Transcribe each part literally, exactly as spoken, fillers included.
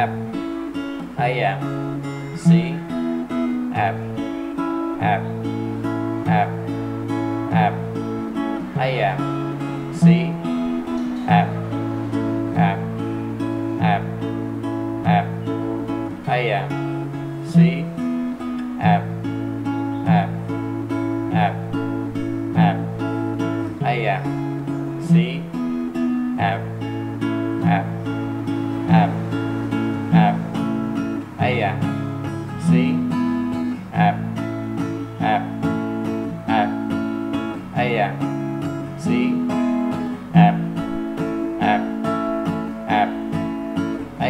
app, I am, see, app, app, app, app, I am, see, app, app, app, app, I am, see, app, app, app, app, I am, see, app, app, app, app, I am, see, app, app, app, I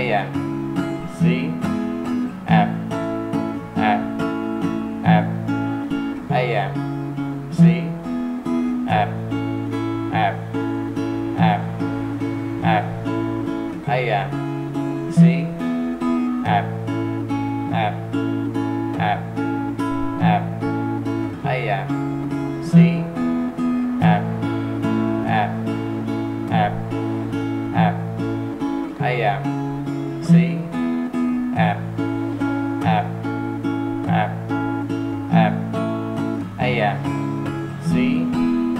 am, see, app, app, app, I am, see, app, app, app, I am, see, app, app, app, app, I am, see, app, app, app, app, I am, see, app, app, app, app, I am, see, app, app, app, app, I am, see, app, app, app, I am, see, app, app, app, I am, see, app, app, app, I am, see, app, app, I am, see, app,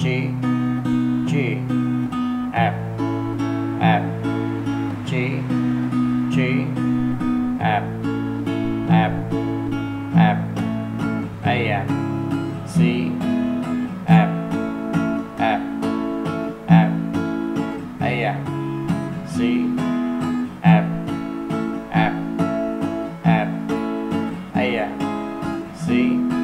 G, G, app, app, G, G, app, app, app, I am, see, app, app, app, I am, see, app, app, app, I am, see,